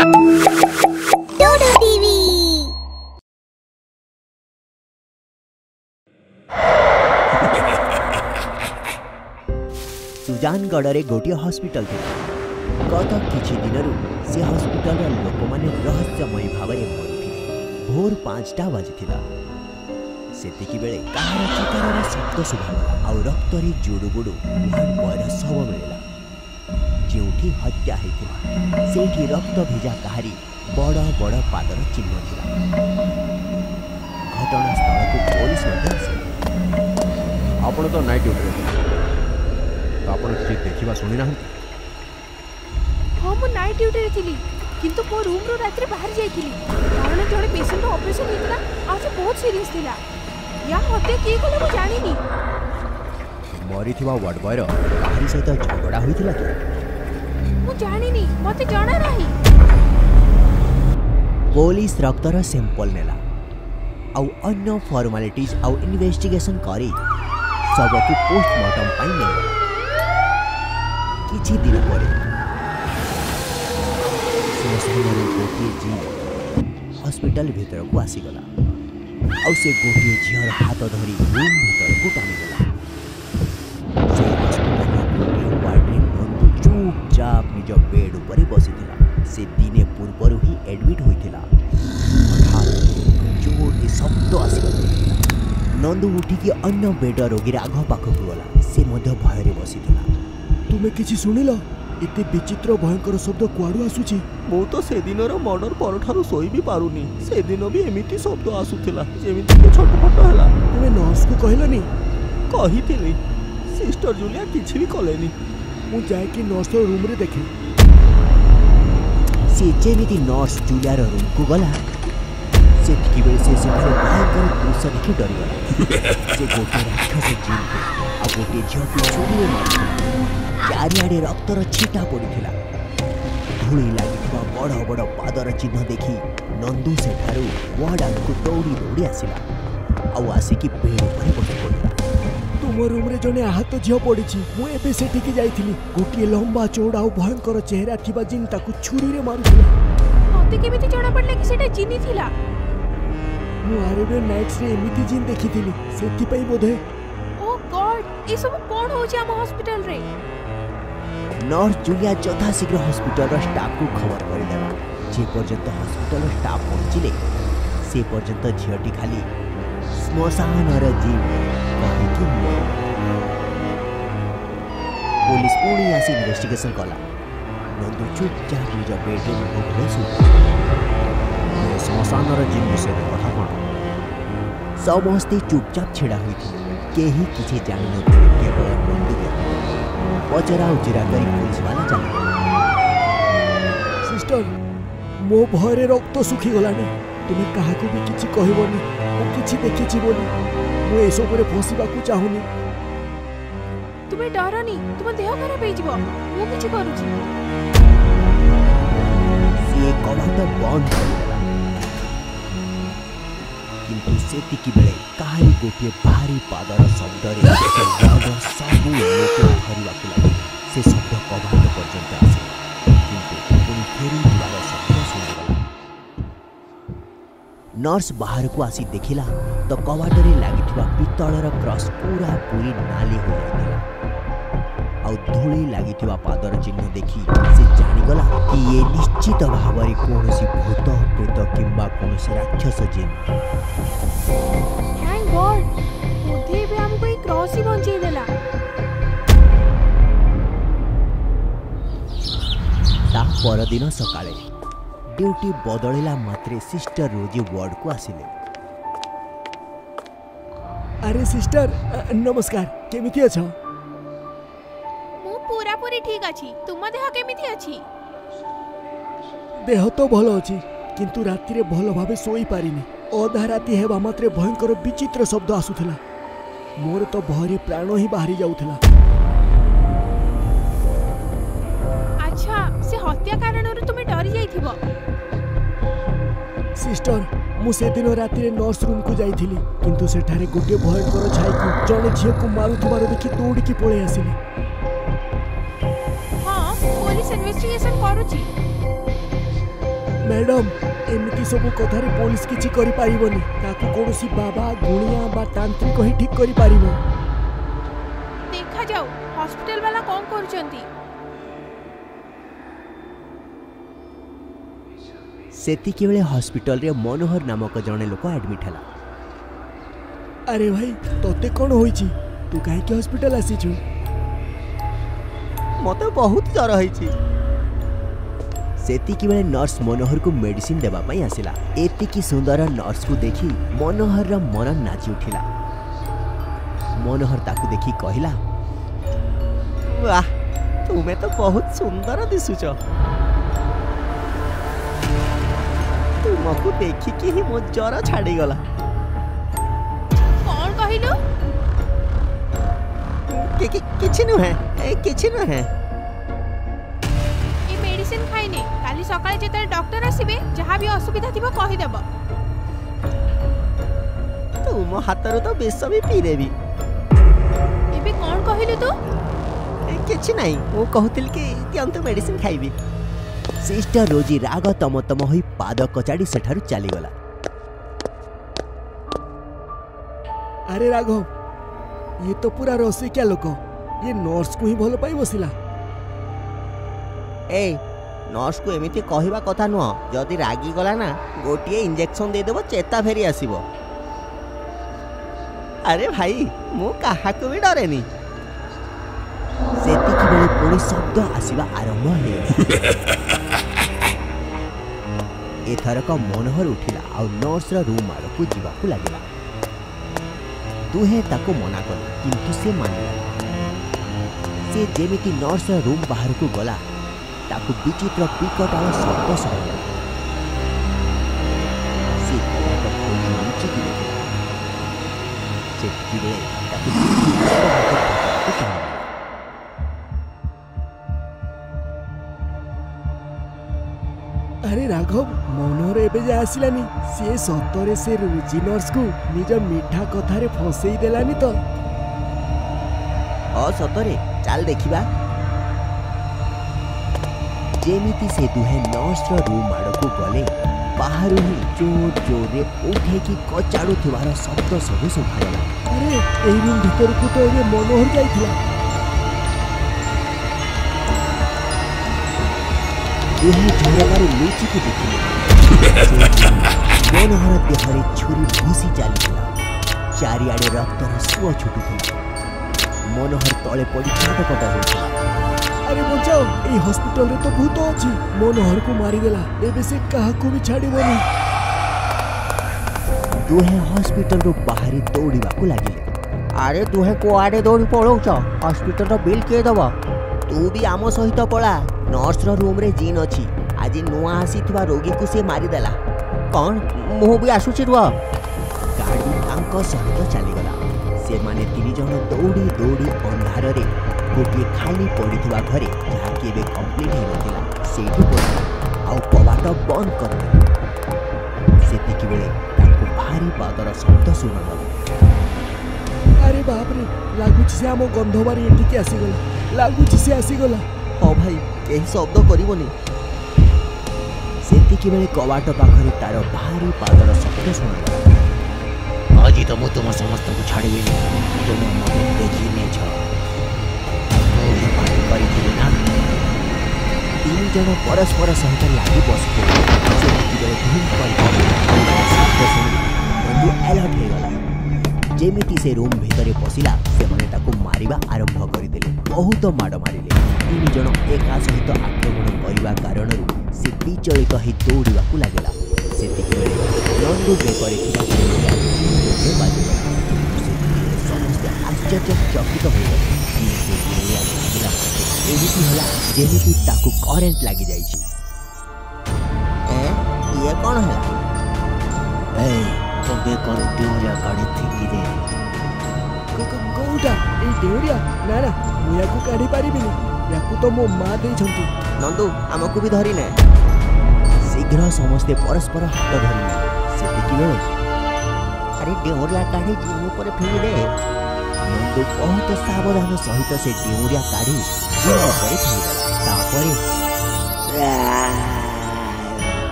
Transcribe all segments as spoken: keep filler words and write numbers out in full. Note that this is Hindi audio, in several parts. सुजानगढ़ गोटे हॉस्पिटल गत किछि दिनरू से हॉस्पिटल लोक माने रहस्यमय भाव में मरुथिले। भोर पाँचटा बाजिथिला सेतिकी बेले कहार चित्कार शब्द सुभाला आ रक्तरे जुड़ुगुड़ु मयर शव मिलला जोठी हत्या हेतिला। सेठी रक्त भिजा कहारी बड़ बड़ पादर चिन्ह थिला। घटनास्थल को पुलिस मध्य आसी आपण तो नाइट ड्यूटी रे आपण के देखिबा सुनि ना। हां मु नाइट ड्यूटी रे थिली किंतु मो रूम रो रात्रि बाहर जाई थिली कारण जोड़े पेशेंट ऑपरेशन हेतला आज बहुत सीरियस थिला या होते की कोले मु जानि नी। मरीथिबा वार्ड बॉय रो बाहरी सहित झगड़ा होइथिला कि मु जानि नी मते जाना नाही। पुलिस रक्तरा सैंपल नेला औ अन्य फॉर्मेलिटीज औ इन्वेस्टिगेशन करी सबको पोस्टमार्टम पाई नेला। किछि दिन पर गोटे झी हॉस्पिटल भीतर को आसीगला और से गोटे झीर हाथ धरी रूम भीतर को टाणीगला। चुपचाप निज बेड उपर बसीथिला। से दिने पूर्वर ही एडमिट होइथिला। जोर शब्द आसीगला। नंदू उठिकी अन्य बेड रोगी आघ पाखक गला। से मध्य भयर बसीथिला। तुम्हें किसी शुणिल एते विचित्र भयंकर शब्द कुआड़ू आसुची। मो तो से दिन मर्डर पर सोई भी पारुनी। से दिन भी एमिति शब्द आसुथिला जेमिति छटपट हैला। तुम्हें नर्स को कहलनी? कहिथिली सिस्टर जूलिया किछि भी कलेनी। मु जाय कि नर्स रूम रे देखि से जेमिति नर्स जूलिया रूम को गला सेतकी बेर से सिंहर भयंकर दृश्य देखि डर गला। से गोटे राक्षस जीव अब गोटे झियो को चोरी मारला। चारिआडे रक्तर छीटा पड़ता धूली लगे बड़ बड़ पादर चिन्ह देखी नंदू से वार्ड आगे दौड़ी दौड़ी आसला आउ आसिकी पेड़ पर बस पड़ा। तुम रूम रे जने आहत झील पड़ी मुझे से गोटे लंबा चौड़ा और भयंकर चेहरा थी जिन छुरी रे मारूला। नाइट्स एमती जिन देखी से बोधे ये सब कौन हो जाम हॉस्पिटल रे। नर्स जूलिया यथाशीघ्र हॉस्पिटल स्टाफ को खबर करदेला। जे पर्यंत हॉस्पिटल स्टाफ पहुंचले से पर्यंत झियोटी खाली स्मशान रे जीव कहिकि पुलिस पूरी आसी इन्वेस्टिगेशन कला। नंदू चुपचाप निज बेड में उठले सु स्मशान रे जीव से कथा कोन समस्ते चुपचाप छेड़ा हुई थी। केही किसी जान केवल पचरा उचरा कर पुलिस वाला जाना। सिस्टर मो भय रक्त सुखी गलानी। तुम्हें क्या भी किसी कहबनी कि देखी बोली मुझे सब फसवा चाहूनी। तुम्हें डरनी तुम देह खराब हो सी कवाट बंद कर किंतु सेतिकी बेले कहारी गोटे भारी पादर शब्द सबू लोक भरवा से शब्द कबाट पर्यंत आसार शब्द सुनगला। नर्स बाहर को आसी देखिला तो कवाटरे लगी पितलर क्रस पूरा पूरी नाली हो जाता और धूली लगी पादर चिन्ह देखी से जानीगला कि ये निश्चित भाव में कौन भूत प्रेत किंबा कौन राक्षस जीव। गॉड बोधे भी हमको एक क्रॉस ही बंचई देला। ता पर दिन सकाळे ड्यूटी बदलिला मात्र सिस्टर रोजी वार्ड को आसिले। अरे सिस्टर नमस्कार केमिति आछो? मु पूरा पूरी ठीक अछि। तुम देह केमिति अछि? देह तो भलो अछि किंतु राती रे भलो भाबे सोई पारिनी। अधा राति हेबा मात्रे भयंकर विचित्र शब्द आसुला। मोर तो भरी प्राण ही बाहरी जाऊला। अच्छा से हत्या कारण तुम्हें डरी जाइथिबो? सिस्टर मु से दिन राति रे नर्स रूम को जाइथिली किंतु सेठारे गोटे भयंकर छाई को जने झियो को मारुथबार देखि दौड़ी के पळे आसिले। हां पुलिस इन्वेस्टिगेशन करूची। मैडम एमती सब कथार पुलिस किसी करोसी बाबा गुणिया बा तांत्रिक ही ठीक करी पारिबो। देखा जाओ हॉस्पिटल वाला कौन करचंती सेती के बेले हॉस्पिटल रे मनोहर नामक जने लोक एडमिट हला। अरे भाई तोते कौन होई छी तू काहे के हॉस्पिटल आसी छु? मते बहुत डर होई छी। सेती की बेले नर्स मनोहर को मेडिसिन देबा पई आसिला। एती की सुंदर नर्स को देखी मनोहर रा मन नाचि उठिला। मनोहर ताकू देखी कहिला वाह तुमे तो बहुत सुंदर दिसुछ। तुमको देखी कि ही मो जरा छाड़ी गला। कौन कहिलु? कि कि किछ न है ए किछ न है। ई मेडिसिन खाइने काली सकाळे जेते डॉक्टर आसीबे जहां भी असुविधा थिबो कहि देबो। तुम हातरो तो बेस भी पी देबी। एबे कौन कहिलु तू? ए किछ नाही ओ कहतिल कि तियंत मेडिसिन खाइबी। सिस्टर रोजी राग तम तम होई पाद कचाड़ी सेठारु चली गला। अरे राघव ये तो पूरा रसिका लोक ये नर्स को ही भल पाई बसिला। ए नर्स को एमिति कहिबा कथा न जदी रागी गला ना गोटिए इंजेक्शन दे देबो चेता फेरी आसीबो। अरे भाई मु कहा को भी डरेनी। सेती की बेले पुणी शब्द आसवा आरंभ हो। एथरक मनोहर उठिला और नर्स रूम आड़ को जीवाकू लगिला। दुहे ताको मना कल किंतु से मानिला। से जेमिति नर्स रूम बाहर को गला ताको विचित्र पिकट आवाज शब्द सुनाइला। से ताको खोली नीचिकी देखिला। से तिले ताको उठाइला। अरे राघव मनोहर एबे जे आसिलानी से सतरे से रोजी नर्स को निज मीठा कथारे फसई देलानी तो अ सतरे चल देखिबा। जेमिति से दुहे नर्स रो रूम आड़ को गले बाहर ही जोर जोरे उठे की कचाड़ू थिवार शब्द सब सुभाला। अरे ए रूम भीतर को तो ये मनोहर जाइथिला। दुहे झोरबार लुचि की देखिले। मनोहर देहरे छुरी भूसी चलता चारिआड़े रक्तर सुअ छुटुला। मनोहर तले पड़ी छटपट होता। अरे बचाओ ए हॉस्पिटल रे तो भूत अछि मनोहर को मारी देला एबे से कहा को भी छाड़ीबोनी। दुहे हॉस्पिटल रो बाहरी दौड़ीबा को लागिले। अरे दुहे को आड़े दौड़ी पळौछ हॉस्पिटल रो बिल के दबा तू भी आमो सहित पळा। नर्स रो रूम रे जीन अछि आज नुआ आसी रोगी को से मारी देला। कौन मुह भी आसुची रुआ गाड़ी तांको सहित चलीगला। से माने तीन जन दौड़ी दौड़ी अंधार रे गोटे खाली पड़ी घरे जहाँ कि कम्प्लीट होता से कबाट बंद कर भारी पादर शब्द सुनागला। अरे बाप रे लगुच से आम गंधवारी एटिकी आसीगला। लगुच से आसीगला। हाँ भाई यही शब्द करनी। सेतिकी बेले कबाट पाखरे तार भारी पादर शब्द सुना। आज तो मु तुम समस्त को छाड़बी तुम मत देखी नहीं तीन जन परस्पर सहित लगी बसते एलर्ट हो गला। जेमिति से रूम भितर पशिला से मैंने मारवा आरंभ करदे। बहुत माड़ मारे तीन जन एका सहित आक्रमण करने कारण से विचलित ही दौड़ा लगेगा। से लंडु बेगर समस्त आश्चर्यचकित हो गला। जेमिति ताकू करेन्ट लग जाए ये कौन है बेकर डेउरिया गाड़ी थी कौटा डेउरिया ना ना मुझे काढ़ी पारिबिनी तो मो माँ दे नंदू आमको भी धरी ना। शीघ्र समस्ते परस्पर हाथ धरी ना। सेतिकी अरे डेउरिया काढ़ी जीव पर फेरी दे। नंदू बहुत सावधान सहित से डेउरिया काढ़ी तापरे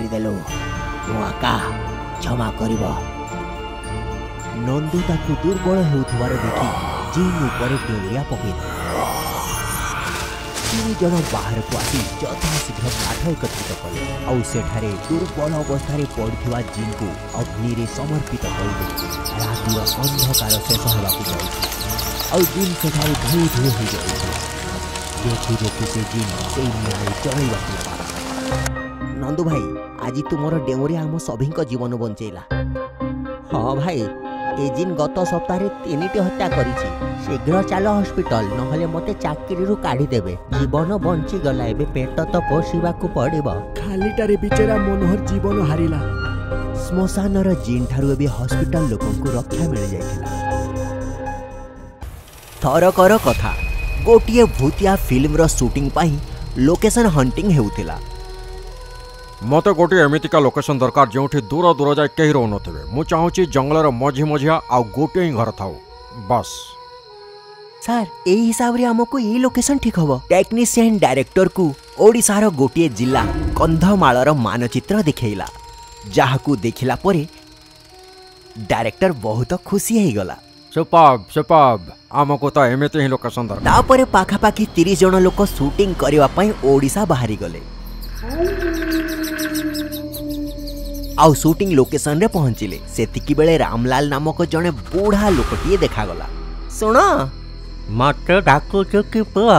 मारिदेलु मुआका क्षमा करिव। नंदू ताकू दुर्बल हेउथवारे देखि जीन उपरे डोलिया पकेला। तीन जन बाहर को आसी यथाशीघ्र काठ एकत्रित कले और सेठारे दुर्बल अवस्था पड़ता जीन को अग्नि रे समर्पित करदे। रातिर अंधकार शेष होवाकू जाउथि और जीन सेठारे धू धू हो जाउथि। देखि देखि से जीन से निहाई चलैवाकू पारा। नंदू भाई आज तुमर डेऊरी आम सभी जीवन बंचेला। हाँ भाई एजिन गत सप्ताह तीन टी हत्या करीघ्र चल हस्पिटल नहले मते चाकरी रू काढ़ी देबे। जीवन बंची गला एबे पेट तो पोषा को पड़ेबो। खालीटारे बिचेरा मनोहर जीवन हारिला। स्मशान जीन ठारू एबे हस्पिटल लोकों को रक्षा मिल जाइथिला। थरकर कथा गोटे भूतिया फिल्म शूटिंग लोकेशन हंटिंग हेउथिला। मत गोटे एमतीका लोकेशन दरकार जो दूर दूर जाए कहीं रो नथिबे। मु चाहूँगी जंगलर मझी मझिया आउ गोटे ही घर थाउ बस। सर यही हिसाब रे हमको ये लोकेशन ठीक हबो। टेक्नीशियन डायरेक्टर को ओडिशार गोटे जिला कंधमालर मानचित्र देखला। जहाकू देखला परे डायरेक्टर बहुत खुशी हो गला। सुपाब सुपाब हमको तो एमती ही लोकेशन दरकार। तापरे पाखापाखी तीस जन लोक शूटिंग करबा पई ओडिशा बाहरी गले। आउ शूटिंग लोकेशन रे पहुंचिले। सेतिकी बेले रामलाल नामक जने बूढ़ा लोकटीए देखा गला। सुन मते डाकुछु कि पुआ?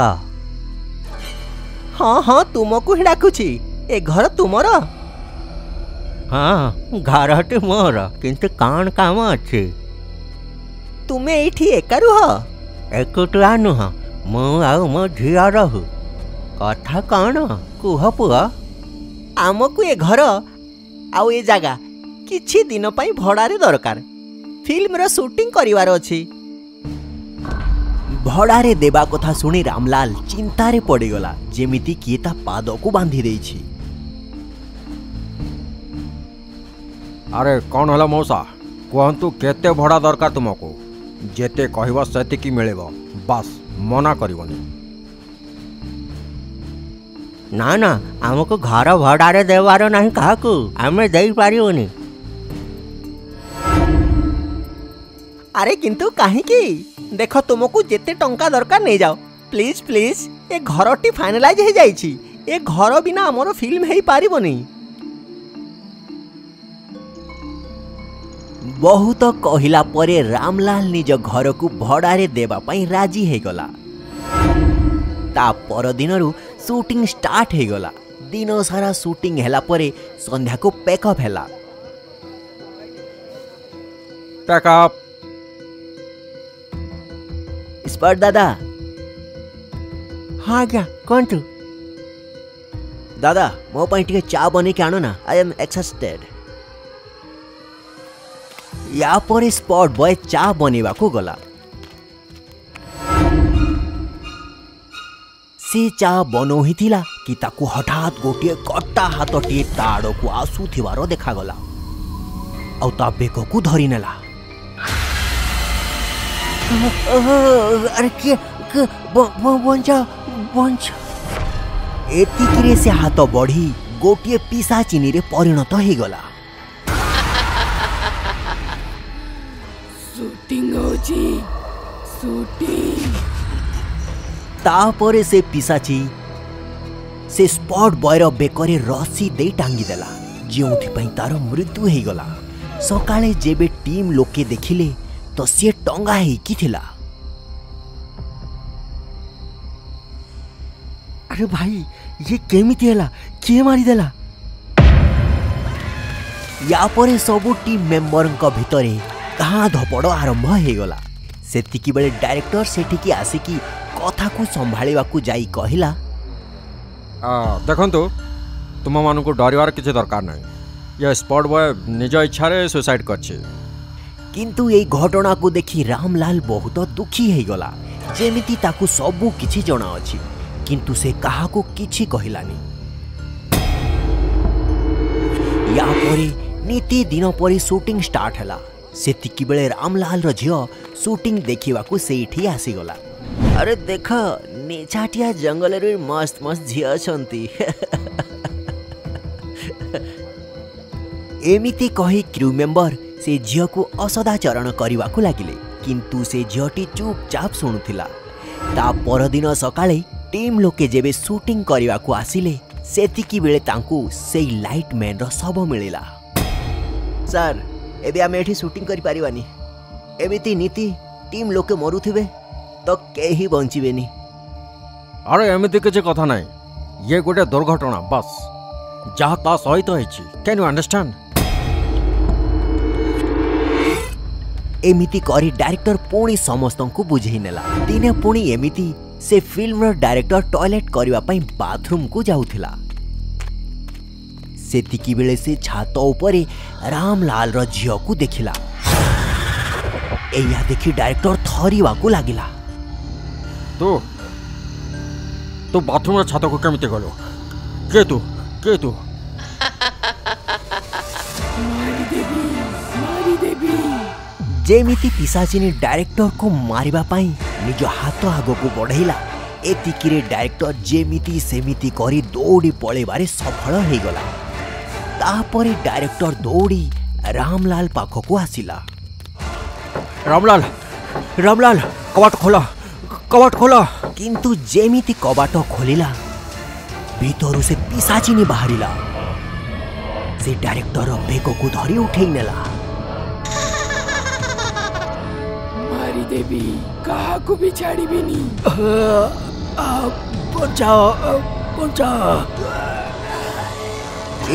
हाँ हाँ तुमको ही डाकुछि। ए घर तुमर? हाँ घरटे मोर किंतु कान काम अछि। तुमे एठी एका रुह? एकुटिया नुह मु आउ मो झिया रहु। कथा कान कुह पुआ? आमको ए घर आउ ए जगह किछि दिन पई भड़ारे दरकार। फिल्म रो शूटिंग करिवार अछि। भड़ारे देबा कथा सुनी रामलाल चिंतारे पड़ी गला। जेमिति किएता पादो को बांधी देछि। अरे कौन होला मौसा कहंतु केते भड़ा दरकार? तुमको जेते कहबो सेतिकी मिलेबो बस मना करिवोनी। ना ना आमको घर भड़ारे देवार ना क्या आम देपारे। अरे किंतु कहीं देख तुमको जिते टंका दरकार नहीं जाओ प्लीज प्लीज। ये घर टी फाइनलाइज हो जाइए। ये घर बिना आमर फिल्म हो पारबनी। बहुत कहला परे रामलाल निज घर को भड़ारे देवाई राजी हो गला। ता पर दिनरू शूटिंग स्टार्ट हो गला। दिन सारा शूटिंग हैला परे संध्या को पैकअप हैला। पैकअप स्पार्ट दादा। हाँ क्या कौन तू? दादा मो पाई टिके चा बने के आनो ना। I am exhausted. या पर स्पॉट बॉय चा बनेवा को गला। से चा बनो ही थिला कि ताकू हठात गोटे कट्टा हाथटी ताड़ को आसू थिवारो देखा गला। और ता बेक को धरी नेला। अरे के बंचा बंचा एतिकिरे से हाथ बढ़ी गोटे पिसा चीनी रे परिणत हो गला। शूटिंग होची शूटिंग। तापरे से पिसाची से स्पॉट बॉयर बेकरे रस्सी दे टांगी देला जोपाई तार मृत्यु हो गला। सकाले जेबे टीम लोके देखिले तो सी टंगा होकी थिला। अरे भाई ये केमिति हैला? किए मारी देला? या परे सबु टीम मेंबर का भितरे कहाँ धपड़ आरंभ हो गला। सेतिकी बेले डायरेक्टर सेठिकी आसिकी कथा को संभालिवा को जाई कहला। आ देखंतु तुम मान को डरिवार किछ दरकार नहीं। ये स्पॉट बॉय निज इच्छा रे सुसाइड करछे। किंतु एई घटना को देखी रामलाल बहुत दुखी हो गला। जेमिति ताकू सबु किछि जणा अछि किंतु से कहा को किछि कहिलानी। या परे नीति दिन परे शूटिंग स्टार्ट हैला। सेतिकी बेले रामलाल रो झियो शूटिंग देखिवा को सेठी आसी गला। अरे देख नेछाटिया जंगल रे मस्त मस्त झिया छंती। एमिति कही क्रू मेम्बर से झील को असदाचरण करने को लगिले किंतु से झीटी चुपचाप शुणुला। ता परदिन सकाळे टीम लोके जेबे शूटिंग करने को आसिले सेतिकी बेले तांकू से लाइट मैन रो शव मिलला। सर एबे आमे एठी शूटिंग करि पारिवानी, एमिति नीति टीम लोके मरुथिबे तो केही बंचिबेनी। अरे एमिति किछि कथा नाय, ये गोटे दुर्घटना बस जहा ता सहित होइछि। Can you understand? एमिति करी डायरेक्टर पुणी समस्तों को बुझे नेला। दिने पुणी एमिति से फिल्मर डायरेक्टर टॉयलेट करने पाई बाथरूम को जाउथिला। सेतिकी बेले से छात उपरे रामलाल रो झियो को देखिला। एया देखि डायरेक्टर थरीवा को लागिला। तो तो बाथरूम रो छात को केमिते गलो? के तू के तू जेमिति पिशाचिनी डायरेक्टर को मारिबा पाई निज हाथ आग को बढ़ेला, एतिकिरे डायरेक्टर जेमिति सेमिति करी दौड़ी पळेबारे सफल हो गला। तापरे डायरेक्टर दौड़ी रामलाल पाख को आसिला। रामलाल रामलाल कबाट खोल कबाट खोल, किंतु जेमिति कबाट खोलिला भीतर से पिशाचिनी बाहरिला। से डायरेक्टर बेक को धरी उठे नेला। देवी कहा को भी छाड़ी भी नहीं।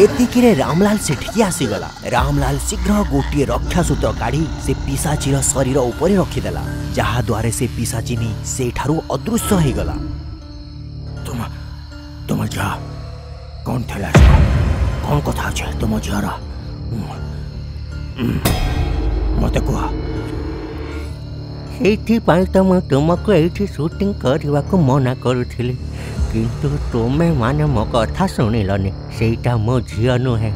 एतिकिरे रामलाल सेठिकी आसीगला। रामलाल शीघ्र गोटे रक्षा सूत्र काढ़ी से पिशाचीर शरीर उपरे रखीदेला, जहा द्वारे से पिशाचिनी सेठारू अदृश्य हो गला। तुम तुम झा कौन थेला? कौन कथा छे तुम झरा? मते कह तो मैं तुमको ये शूटिंग करने को मना करुली किंतु तुम्हें माने मो कथा शुणिलनि। सेटा मो झी नुहे,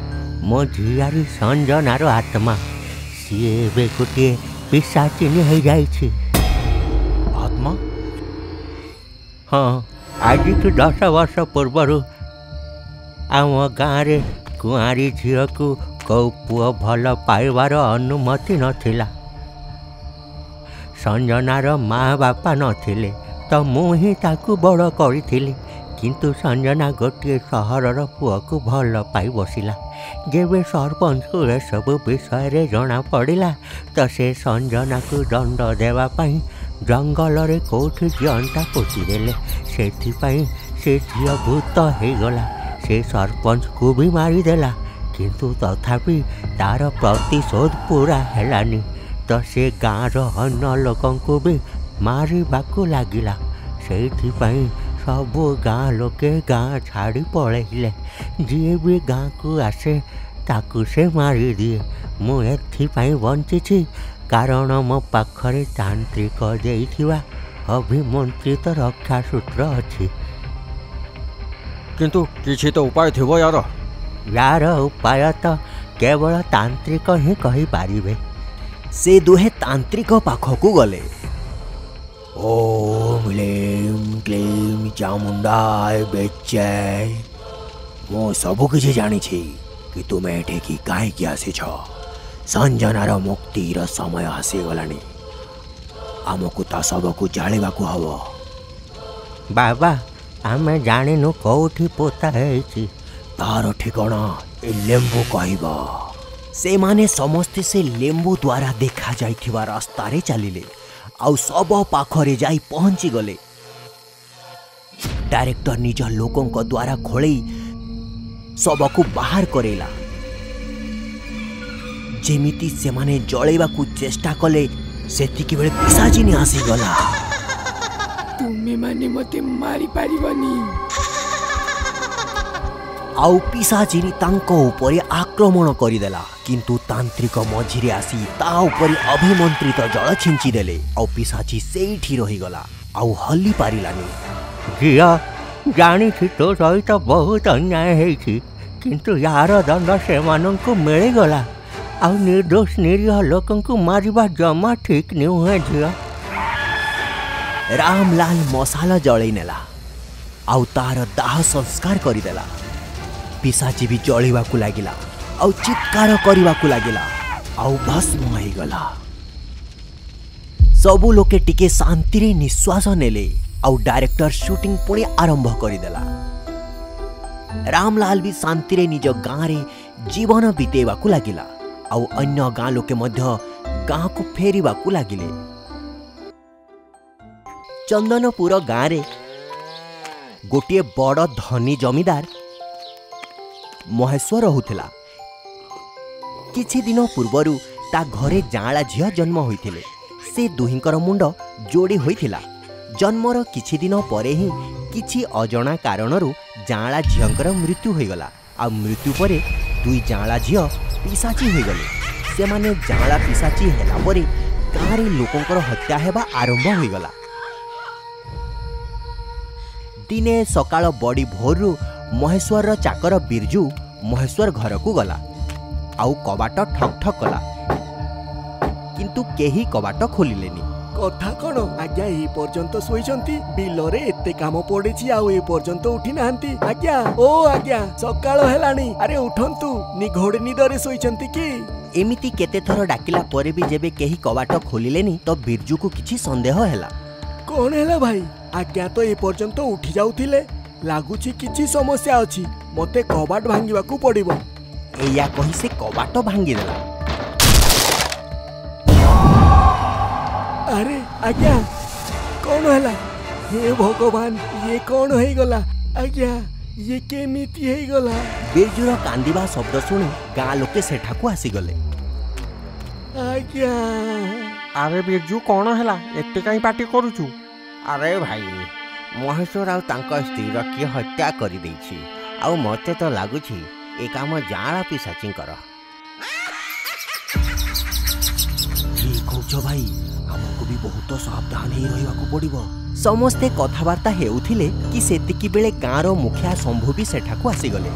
मो झीआरी संजनार आत्मा सीए गोटे पिशाचिनी हो जाए। आत्मा? हाँ, आज की दस वर्ष पूर्वर आम गाँव कुआरी झी को कौ पुओ भल पाइबार अनुमति नथिला। संजनार माँ बापा नथिले तो मुझे ताकू बड़ करी, किंतु संजना गोटे सहर पुआ को भल पाई बसला। जेबे सरपंच को यह सब विषय रे जना पड़ा तो से संजना को दंड देवाई जंगल रे कौटी जीवनटा पोतीदेले। से झील भूत हो गला, से सरपंच को भी मारीदेला, किंतु तथापि तार प्रतिशोध पूरा हैलानी तो से गाँव अन्य लोकों को भी मारवा को लगिला। से सब गाँव लोके गाँ छाड़ी पलैले, जी भी गाँ को आसे ताकू से मारी दिए। मुझे बंची कारण मो पाखे तांत्रिक देवा अभिमंत्रित तो रक्षा सूत्र अच्छी। किंतु किसी तो उपाय थी यार? यार उपाय तो केवल तांत्रिक ही कही पारिबे। से दुहे तांत्रिक पाख को गले। ओम क्लीम क्लीम चामुंडाय बेचै, मो सब किछि जानि छी कि तुमे एठे की काहे कि आसी छ। संजनार मुक्ति रो समय आसी गलानी, आमको ता सब को जाळेबा को हबो। बाबा आमे जानिनु कोठी पोता हेछि, तार ठिकाना ए लेम्बू कहबो। से माने समस्ते से लेम्बू द्वारा देखा जाइथिबा रास्तारे चलिले आउ सब पाखरे जाई पहुंची गले। डायरेक्टर निज लोकों को द्वारा खोले सबको बाहर करेला। जेमिति से माने जलेबा को चेष्टा कले सेतिकी बेले पिशाचिनी आसी गला। तुमे माने मते मारी पारिबनी। आउ पिशाचिनी तांको उपरे आक्रमण करिदेला, किंतु तांत्रिक मझिरे आसी ता उपरे अभिमंत्रित जल छिंची देले। आउ पिशाची सेठी रही गला, आउ हल्ली पारिलानी। झिया जानी तो सहित बहुत अन्याय हेछि, किंतु यार दंड से माननकु मिली गला। आउ निर्दोष निरीह लोकंकु मारिबा जमा ठीक नुहे। झिया रामलाल मसाला जळै नेला आउ तार दाह संस्कार करिदेला। पिशाची भी जलिवा को लगिला। आउ चित्कार करवाक लगिला आउ भस्म होगला। सबु लोके टिके शांति रे निश्वास नेले आउ डायरेक्टर शूटिंग पुणी आरंभ करदेला। रामलाल भी शांति रे निज गाँव रे जीवन बीतेवाक लगिला आउ अन्य गाँ लोके मध्य गाँ को फेरिवाक लगिले। चंदनपुर गाँव रे गोटे बड़ धनी जमीदार महेश्वर रोहुथिला। किछि दिन पूर्वरु ता घरे जाँला झिया जन्म होइथिले। से दुहिंकर मुंड जोड़ी होइथिला। जन्मर किछि दिन परे ही किछि अजाणा कारणरु जाँला झियांकर मृत्यु होइगला। आ मृत्यु परे दुई जाँला झिया पिसाची होइगले। से माने जाँला पिसाची हेला परे गाँरे लोकंकर हत्या हेबा आरंभ होइगला। दिने सकाळ बड़ी भोरु महेश्वर चाकर बिरजू महेश्वर घर को गला आउ कबाट ठक ठक कला, किंतु केही कबाट खोलिलेनी। कथा कण आज्ञा ए पर्यंत सोइचंती, बिलरे एते काम पड़ेची आउ ए पर्यंत उठी नांती। आज्ञा ओ आज्ञा सकाळ हेलानी, अरे उठंतु, निघोड़ निदरे सोइचंती की। एमिति केते थरो डाकिला परे भी जेबे केही कबाट खोलिलेनी तो बिरजू को किछि संदेह हेला। कोन हेला भाई, आज्ञा तो ए पर्यंत उठी जाउथिले, लागुची किछि समस्या अछि, मते कबाट भांगिबाकू पड़िबो। एया कहि से कबाट भांगी देला। अरे आज्ञा कौन हैला, हे भगवान ये कौन होई गला, आज्ञा ये केमिति होई गला। बिरजुर कांदीबा शब्द सुनि गाँ लोके सेठाकू आसी गले। आज्ञा अरे बिरजू कौन हैला, एते काई पार्टी करूचू? अरे भाई महेश्वर आउ तांका स्त्रीर किए हत्या करी देछि, आउ मते तो लागुछि ए काम जाँला पिसाची कर। भाई हमको भी बहुत सावधान ही रहबाकू पड़िबो। समस्ते कथबार्ता हेउथिले कि सेतिकी बेले गाँरो मुखिया शंभू भी सेठाकू आसीगले।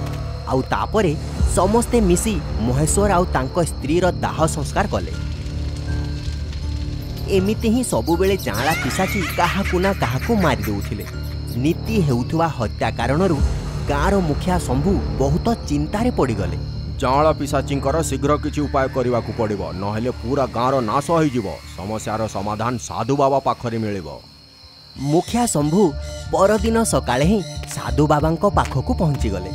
आउ तापरे समस्ते मिसी महेश्वर आउ तांका स्त्रीर दाह संस्कार कले। एमिति ही सबु बेले जाँला पिसाची काहाकू ना काहाकू मारि देउथिले। नीति हेउथुवा हत्या कारणरू गाँरो मुखिया शंभू बहुत चिंतारे पड़गले। जाँला पिशाचींकर शीघ्र किसी उपाय करवाकू पड़िबो, नहेले पूरा गाँरो नाश होइजिबो। समस्यार समाधान साधु बाबा पाखरे मिलिबो। मुखिया शंभू परदिन सकाळे ही साधु बाबांको पाखकू पहुँची गले।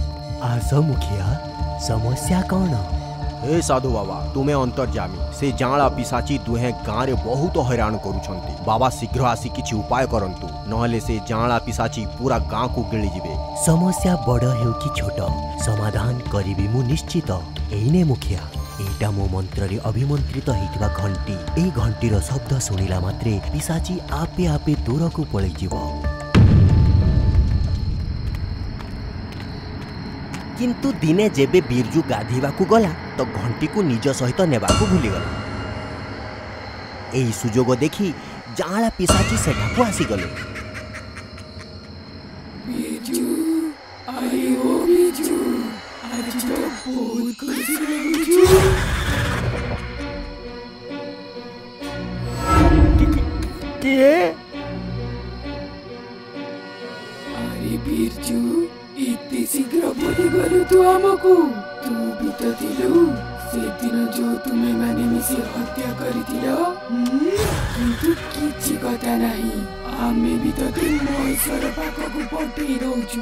आस मुखिया, समस्या कौन? हे साधु बाबा, तुम्हें अंतर्जामी, से जाँला पिशाची दुहे गाँव बहुत हैरान करुछंती। बाबा शीघ्र आसी किसी उपाय करंतु, नहले से जाँला पिशाची पूरा गाँ को गिळि जिबे। समस्या बड़ हेउ कि छोट, समाधान करिबि मु निश्चित। एइने मुखिया, एटा मो मंत्र रे अभिमंत्रित हेइथिबा घंटी। एई घंटीर शब्द सुनिला मात्रे पिशाची आपे आपे दूर को पळि जिवो। किंतु दिने जेबे बिरजू गाधीवाकू गला तो घंटी को निज सहित नेवाकू भूलिगला। एही सुजोग देखी जाँला पिशाची सेठाकू आसीगले। बिरजू आइयो बिरजू, आज तो बहुत खुशी बिरजू। के अरे बिरजू, इतने शीघ्र बोली गलु तू आमको। तू भी तो दिलु से दिन जो तुम्हें मैंने मिसे हत्या करी दिलो। किंतु किछि कथा नहीं, आमे भी तो दिन महेश्वर पाखकु पठेई दउछु।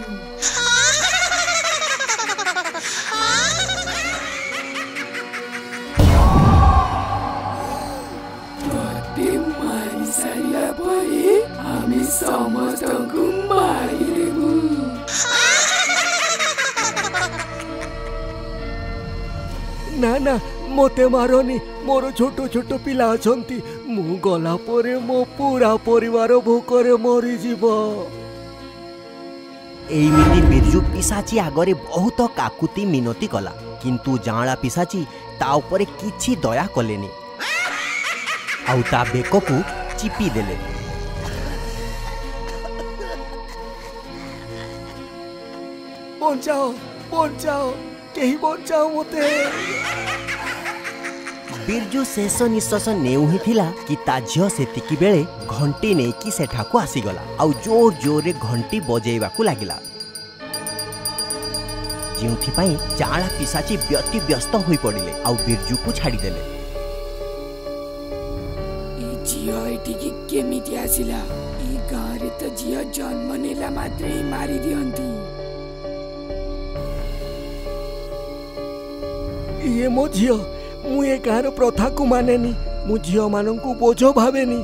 तोते मारी सारिला परे आमे समस्तकु मारी देबु। ना ना मोते मारोनी, मोर छोटो छोटो पिला अछंती, मु गला परे मो पूरा परिवार भूकरे मरी जीवो। एई मिति बिरजू पिशाची आगरे बहुत काकुती मिनती कला, किंतु जाँला पिशाची ता उपरे किछि दया कलेनी, आउ ता बेककू चिपी देले। बचाओ बचाओ, केही बचाओ मते। बिरजू शेष निश्वास नेउ ही थिला कि ता झियो सेतिकी बेले घंटी ने कि सेठाकू आसीगला। आउ जोर जोर रे घंटी बजेइबाकू लागिला। जो जाँला पिशाची व्यक्ति व्यस्त हो पड़े बिरजू को छाड़देले तो झी जन्म नेला मात्र मारी दिखती ये मो झी मुझे गाँव प्रथा को मानेनी मु झी मान को बोझ भावेनी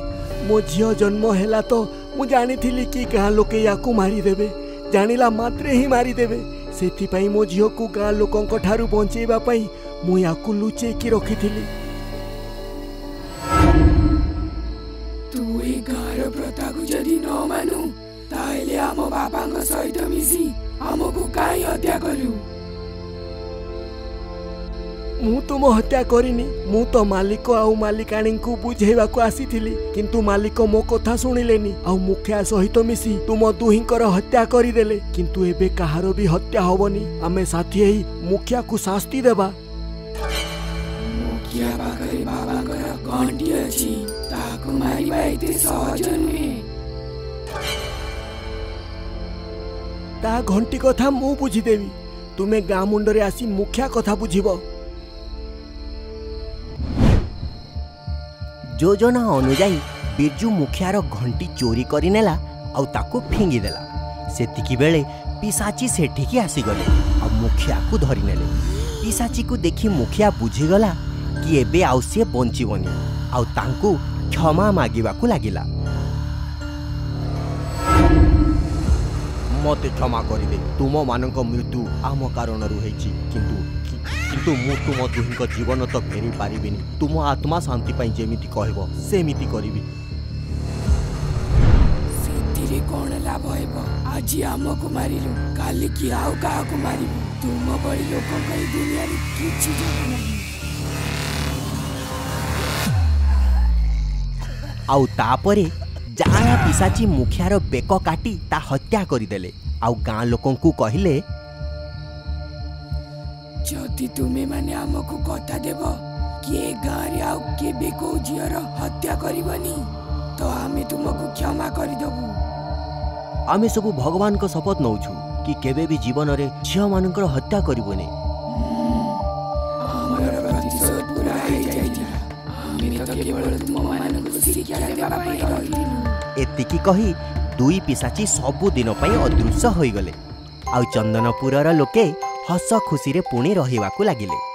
मो झी जन्म है तो मुझे जानी थी कि गाँ लोके या मारिदेवे जाणिला मात्र ही मारिदेवे से मो झी को गाँ लोक बचाई मुझे लुचे की रखी थी प्रथा को जदि न मानु ताइले आम बाबा सहित मिसी आमको कहीं हत्या करू मु तुम हत्या करिनी मु तो मालिक आउ मालिकाणी को बुझेवा को आसी थिली किंतु मालिक मो कथा सुनिलेनी आउ मुखिया सहित मिसी तुम दुहिंकर हत्या करि देले किंतु एबे कहारो भी हत्या होबनी आमे साथी ही मुखिया को शास्ति देबा मुखिया बाकरे बाबा कर कांटी अछि ताको मारी बाईते सहज नुहे ता घंटी कथा मु बुझी देबी तुमे गाँ मुंडरे आसी मुखिया कथा बुझिबो योजना अनुजाई बिरजू मुखियार घंटी चोरी करेला आउ ताको फिंगी देला सेतिकी बेले पिशाची सेठी की आसीगले आ मुखिया को धरि नेले पिशाची को देखी मुखिया बुझीगला कि एबे आउ से बंचीबनी आउ तांको क्षमा मागिबा को लागिला मते क्षमा करि दे तुम मानक मृत्यु आम कारण होइछि किंतु किंतु मु तुम दुहिंक जीवन तो फेरी पारिबिनी तुम आत्मा शांति पई जेमिति कहबो सेमिति करिबी सेतिरे कोन लाभ हेबो आज आम को मारिलु काली की आउ का को मारिबी तुम बड़ी लोक कई दुनिया रे किछि जानि नहीं आउ तापरे जाणा पिशाची मुखियार बेक काटी ता हत्या करिदेले आउ गाँ लोक कहले जदि तुमे माने आमको कथा देव किए गाँव आउ केबे को झीर हत्या करबनी तो आमे तुमको क्षमा करदेबु आमे सब भगवान को शपथ नौछु कि केबे भी जीवन रे झील मानकर हत्या करबनी एतिकी कही दुई पिशाची सबु दिन पई अदृश्य होइगले आउ चंदनपुरर लोके हस खुशी रे पुणी रहिबाकू लागिले।